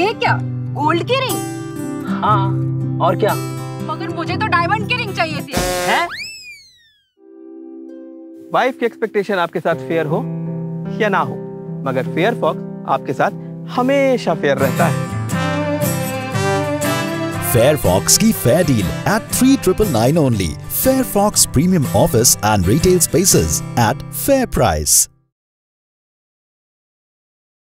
ये क्या, गोल्ड की रिंग? हाँ और क्या, मगर मुझे तो डायमंड की रिंग चाहिए थी। है? वाइफ की एक्सपेक्टेशन आपके साथ फेयर हो या ना हो, मगर फेयर फॉक्स आपके साथ हमेशा फेयर रहता है। फेयर फॉक्स की fair deal at 3999 only। Fair fox premium office and retail spaces at fair price.